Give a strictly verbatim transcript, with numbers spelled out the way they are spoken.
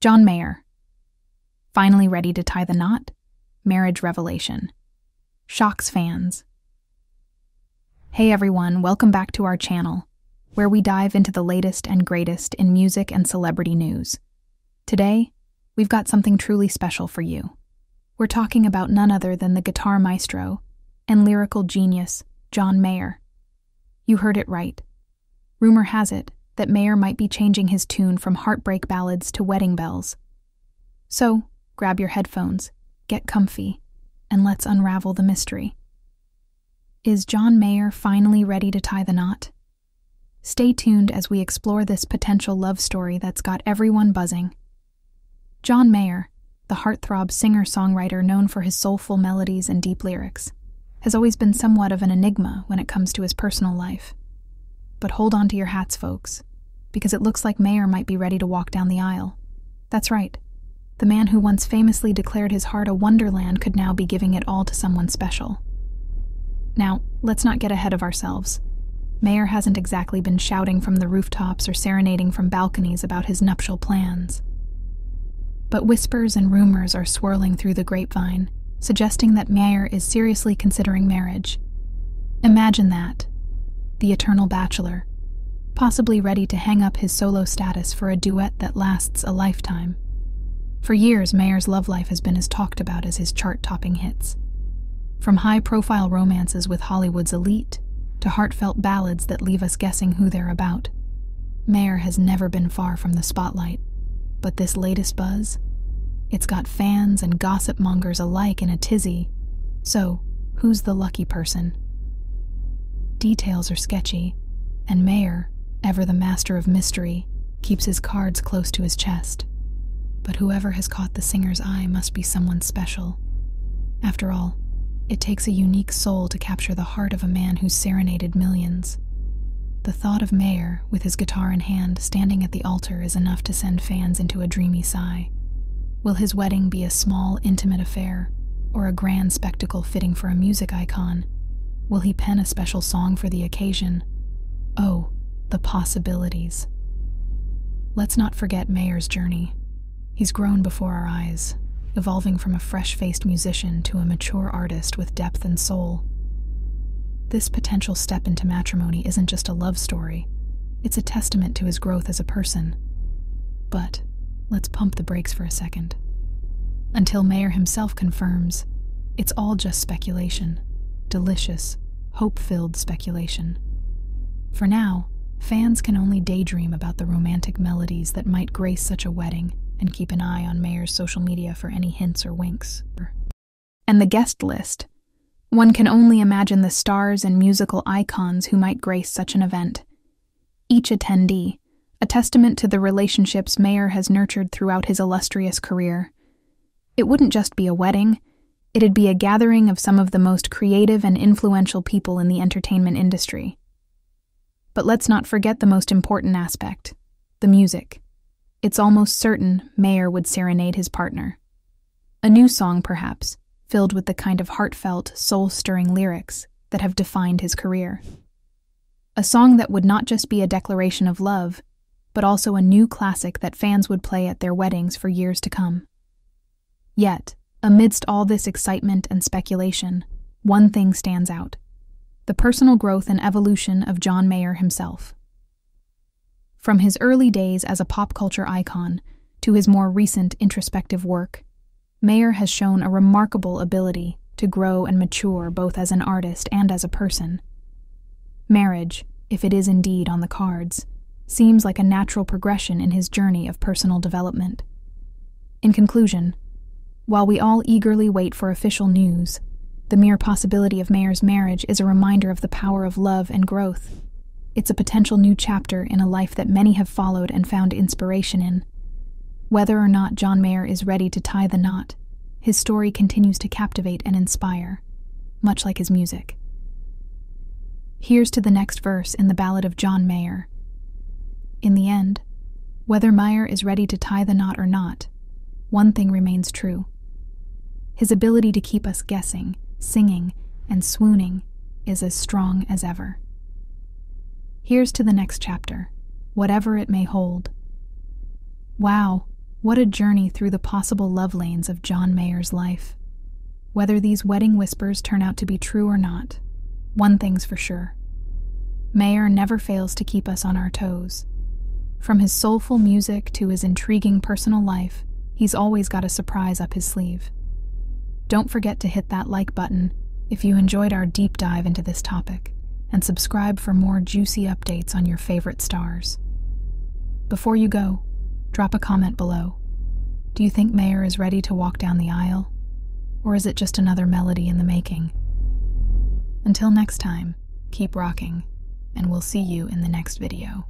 John Mayer. Finally ready to tie the knot? Marriage revelation. Shocks fans. Hey everyone, welcome back to our channel, where we dive into the latest and greatest in music and celebrity news. Today, we've got something truly special for you. We're talking about none other than the guitar maestro and lyrical genius, John Mayer. You heard it right. Rumor has it that Mayer might be changing his tune from heartbreak ballads to wedding bells. So, grab your headphones, get comfy, and let's unravel the mystery. Is John Mayer finally ready to tie the knot? Stay tuned as we explore this potential love story that's got everyone buzzing. John Mayer, the heartthrob singer-songwriter known for his soulful melodies and deep lyrics, has always been somewhat of an enigma when it comes to his personal life. But hold on to your hats, folks, because it looks like Mayer might be ready to walk down the aisle. That's right. The man who once famously declared his heart a wonderland could now be giving it all to someone special. Now, let's not get ahead of ourselves. Mayer hasn't exactly been shouting from the rooftops or serenading from balconies about his nuptial plans. But whispers and rumors are swirling through the grapevine, suggesting that Mayer is seriously considering marriage. Imagine that. The eternal bachelor, possibly ready to hang up his solo status for a duet that lasts a lifetime. For years, Mayer's love life has been as talked about as his chart-topping hits. From high-profile romances with Hollywood's elite to heartfelt ballads that leave us guessing who they're about, Mayer has never been far from the spotlight. But this latest buzz? It's got fans and gossip mongers alike in a tizzy. So, who's the lucky person? Details are sketchy, and Mayer, ever the master of mystery, keeps his cards close to his chest. But whoever has caught the singer's eye must be someone special. After all, it takes a unique soul to capture the heart of a man who's serenaded millions. The thought of Mayer, with his guitar in hand, standing at the altar is enough to send fans into a dreamy sigh. Will his wedding be a small, intimate affair, or a grand spectacle fitting for a music icon? Will he pen a special song for the occasion? Oh, the possibilities. Let's not forget Mayer's journey. He's grown before our eyes, evolving from a fresh-faced musician to a mature artist with depth and soul. This potential step into matrimony isn't just a love story. It's a testament to his growth as a person. But let's pump the brakes for a second. Until Mayer himself confirms, it's all just speculation. Delicious, hope-filled speculation. For now, fans can only daydream about the romantic melodies that might grace such a wedding and keep an eye on Mayer's social media for any hints or winks. And the guest list. One can only imagine the stars and musical icons who might grace such an event. Each attendee, a testament to the relationships Mayer has nurtured throughout his illustrious career. It wouldn't just be a wedding, it'd be a gathering of some of the most creative and influential people in the entertainment industry. But let's not forget the most important aspect, the music. It's almost certain Mayer would serenade his partner. A new song, perhaps, filled with the kind of heartfelt, soul-stirring lyrics that have defined his career. A song that would not just be a declaration of love, but also a new classic that fans would play at their weddings for years to come. Yet, amidst all this excitement and speculation, one thing stands out: the personal growth and evolution of John Mayer himself. From his early days as a pop culture icon to his more recent introspective work, Mayer has shown a remarkable ability to grow and mature both as an artist and as a person. Marriage, if it is indeed on the cards, seems like a natural progression in his journey of personal development. In conclusion, while we all eagerly wait for official news, the mere possibility of Mayer's marriage is a reminder of the power of love and growth. It's a potential new chapter in a life that many have followed and found inspiration in. Whether or not John Mayer is ready to tie the knot, his story continues to captivate and inspire, much like his music. Here's to the next verse in the ballad of John Mayer. In the end, whether Mayer is ready to tie the knot or not, one thing remains true. His ability to keep us guessing, singing, and swooning is as strong as ever. Here's to the next chapter, whatever it may hold. Wow, What a journey through the possible love lanes of John Mayer's life. Whether these wedding whispers turn out to be true or not, one thing's for sure. Mayer never fails to keep us on our toes. From his soulful music to his intriguing personal life, he's always got a surprise up his sleeve. Don't forget to hit that like button if you enjoyed our deep dive into this topic, and subscribe for more juicy updates on your favorite stars. Before you go, drop a comment below. Do you think Mayer is ready to walk down the aisle? Or is it just another melody in the making? Until next time, keep rocking, and we'll see you in the next video.